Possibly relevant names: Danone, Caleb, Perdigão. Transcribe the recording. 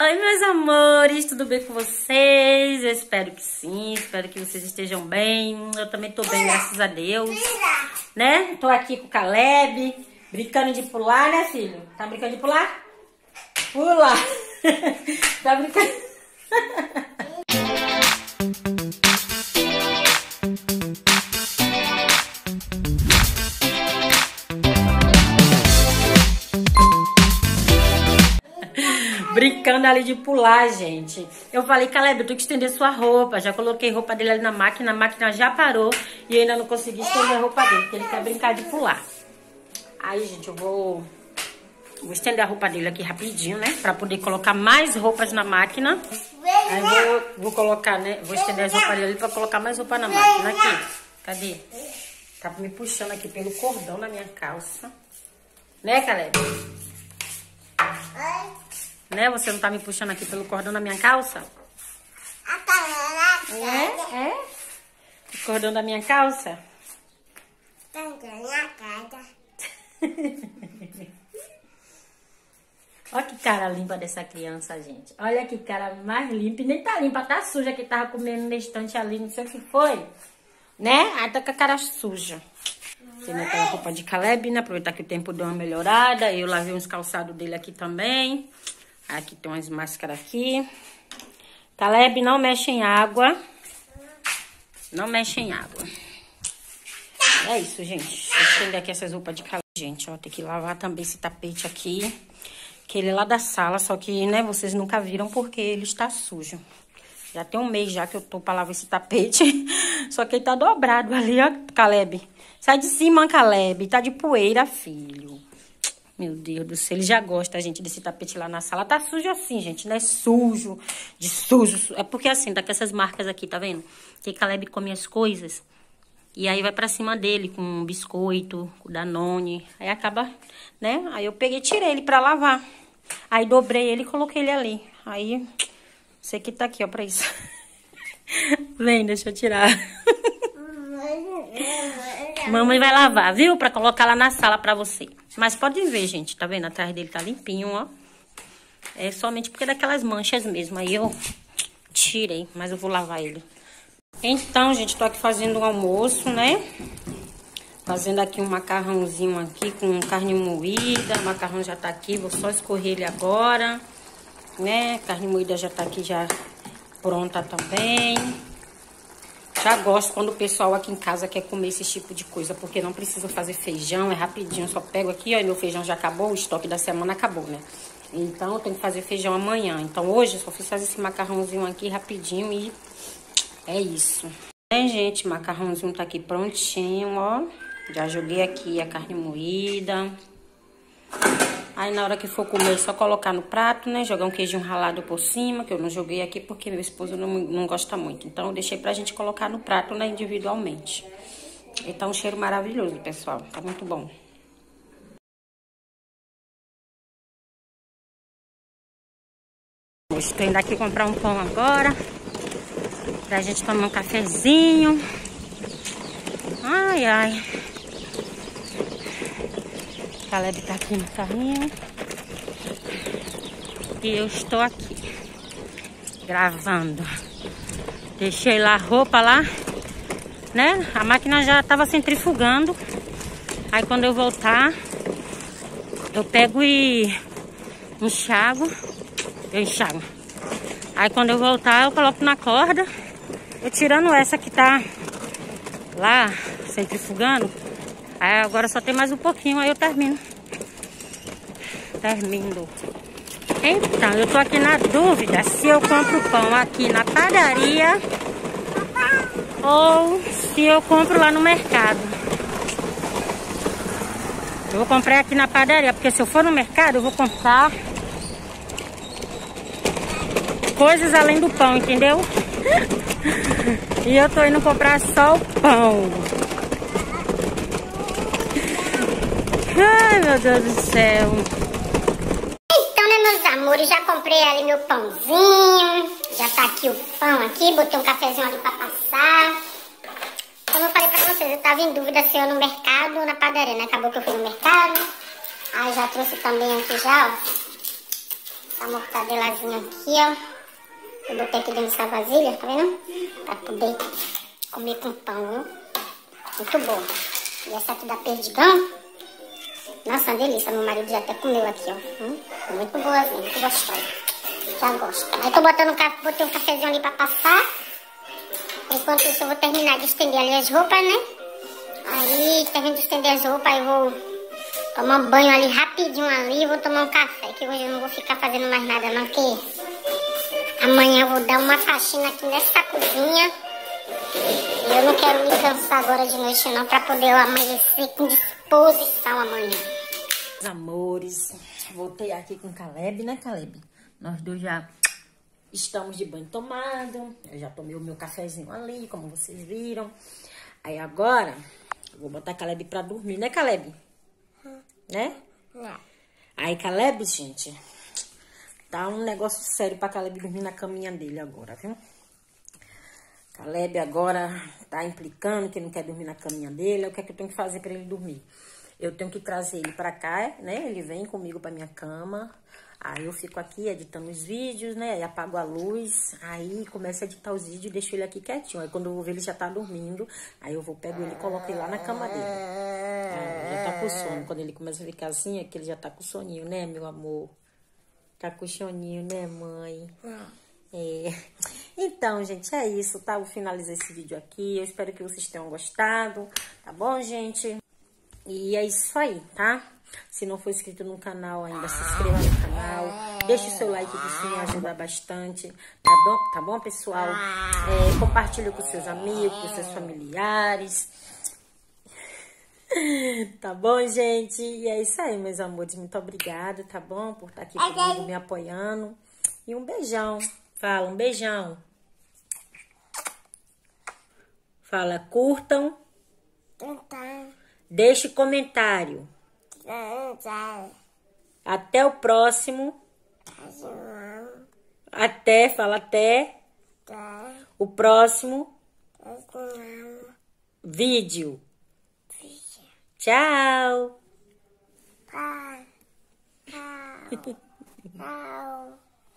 Oi, meus amores, tudo bem com vocês? Eu espero que sim, espero que vocês estejam bem. Eu também tô bem, graças a Deus, né? Tô aqui com o Caleb, brincando de pular, né, filho? Tá brincando de pular? Pula! Tá brincando? Brincando ali de pular, gente. Eu falei, Caleb, eu tenho que estender sua roupa. Já coloquei roupa dele ali na máquina. A máquina já parou e eu ainda não consegui estender a roupa dele, porque ele quer brincar de pular. Aí, gente, eu vou estender a roupa dele aqui rapidinho, né? Pra poder colocar mais roupas na máquina. Aí vou colocar, né? Vou estender as roupas dele pra colocar mais roupa na máquina. Aqui, cadê? Tá me puxando aqui pelo cordão da minha calça. Né, Caleb? Né? Você não tá me puxando aqui pelo cordão da minha calça? É? O cordão da minha calça? Olha que cara limpa dessa criança, gente. Olha que cara mais limpa. Nem tá limpa, tá suja, que tava comendo na estante ali, não sei o que foi. Né? Aí tá com a cara suja. Tem aquela roupa de Caleb, né? Aproveitar que o tempo deu uma melhorada. Eu lavei uns calçados dele aqui também. Aqui tem umas máscaras aqui. Caleb, não mexe em água. Não mexe em água. É isso, gente. Deixa eu estender aqui essas roupas de Caleb. Gente, ó, tem que lavar também esse tapete aqui. Que ele é lá da sala, só que, né, vocês nunca viram porque ele está sujo. Já tem 1 mês já que eu tô pra lavar esse tapete. Só que ele tá dobrado ali, ó, Caleb. Sai de cima, Caleb. Tá de poeira, filho. Meu Deus do céu, ele já gosta, gente, desse tapete lá na sala. Tá sujo assim, gente, né? Sujo, de sujo. É porque assim, tá com essas marcas aqui, tá vendo? Que Caleb come as coisas e aí vai pra cima dele com um biscoito, com Danone. Aí acaba, né? Aí eu peguei e tirei ele pra lavar. Aí dobrei ele e coloquei ele ali. Aí, esse aqui tá aqui, ó, pra isso. Vem, deixa eu tirar. Mamãe vai lavar, viu? Pra colocar lá na sala pra você. Mas pode ver, gente, tá vendo? Atrás dele tá limpinho, ó. É somente porque daquelas manchas mesmo. Aí eu tirei, mas eu vou lavar ele. Então, gente, tô aqui fazendo o almoço, né? Fazendo aqui um macarrãozinho aqui com carne moída. O macarrão já tá aqui, vou só escorrer ele agora. Né? Carne moída já tá aqui, já pronta também. Já gosto quando o pessoal aqui em casa quer comer esse tipo de coisa, porque não precisa fazer feijão, é rapidinho, só pego aqui, ó, e meu feijão já acabou, o estoque da semana acabou, né? Então, eu tenho que fazer feijão amanhã. Então, hoje, eu só fiz fazer esse macarrãozinho aqui rapidinho e é isso. É, gente, o macarrãozinho tá aqui prontinho, ó. Já joguei aqui a carne moída. Aí, na hora que for comer, é só colocar no prato, né? Jogar um queijinho ralado por cima, que eu não joguei aqui porque meu esposo não gosta muito. Então, eu deixei pra gente colocar no prato, né? Individualmente. E tá um cheiro maravilhoso, pessoal. Tá muito bom. Estou indo aqui comprar um pão agora. Pra gente tomar um cafezinho. Ai, ai. Caleb tá aqui no carrinho e eu estou aqui gravando. Deixei lá a roupa lá, né? A máquina já tava centrifugando. Aí quando eu voltar, eu pego e enxago. Aí quando eu voltar, eu coloco na corda. Eu tirando essa que tá lá centrifugando. Aí agora só tem mais um pouquinho, aí eu termino. Então, eu tô aqui na dúvida se eu compro pão aqui na padaria ou se eu compro lá no mercado. Eu vou comprar aqui na padaria, porque se eu for no mercado, eu vou comprar coisas além do pão, entendeu? E eu tô indo comprar só o pão. Ai, meu Deus do céu. Então, né, meus amores, já comprei ali meu pãozinho. Já tá aqui o pão aqui, botei um cafezinho ali pra passar. Como eu falei pra vocês, eu tava em dúvida se eu ia no mercado ou na padaria, né? Acabou que eu fui no mercado. Aí já trouxe também aqui já, ó, a mortadelazinha aqui, ó. Eu botei aqui dentro dessa vasilha, tá vendo? Pra poder comer com pão, muito bom. E essa aqui da Perdigão, nossa, uma delícia. Meu marido já até comeu aqui, ó. Muito boazinha, muito gostosa. Já gosto. Aí tô botando botei um cafezinho ali pra passar. Enquanto isso, eu vou terminar de estender ali as roupas, né? Aí, termino de estender as roupas, aí vou tomar um banho ali rapidinho ali, vou tomar um café, que hoje eu não vou ficar fazendo mais nada não, porque amanhã eu vou dar uma faxina aqui nessa cozinha. Eu não quero me cansar agora de noite não, pra poder eu amanhecer com disposição amanhã. Amores, voltei aqui com o Caleb, né, Caleb? Nós dois já estamos de banho tomado, eu já tomei o meu cafezinho ali, como vocês viram. Aí agora, eu vou botar Caleb pra dormir, né, Caleb? Né? Não. Aí, Caleb, gente, tá um negócio sério pra Caleb dormir na caminha dele agora, viu? Caleb agora tá implicando que não quer dormir na caminha dele. O que é que eu tenho que fazer pra ele dormir? Eu tenho que trazer ele pra cá, né? Ele vem comigo pra minha cama. Aí eu fico aqui editando os vídeos, né? Aí apago a luz, aí começo a editar os vídeos e deixo ele aqui quietinho. Aí quando eu vou ver ele já tá dormindo, aí eu vou, pego ele e coloco ele lá na cama dele. Aí, já tá com sono. Quando ele começa a ficar assim, é que ele já tá com soninho, né, meu amor? Tá com soninho, né, mãe? É. Então, gente, é isso, tá? Eu finalizo esse vídeo aqui. Eu espero que vocês tenham gostado, tá bom, gente? E é isso aí, tá? Se não for inscrito no canal ainda, se inscreva no canal. Deixe o seu like, que isso me ajuda bastante. Tá bom, pessoal? É, compartilhe com seus amigos, com seus familiares. Tá bom, gente? E é isso aí, meus amores. Muito obrigada, tá bom? Por estar aqui comigo, me apoiando. E um beijão. Fala, um beijão. Fala, curtam. Deixe comentário. Até o próximo. Até, fala até. O próximo vídeo. Tchau.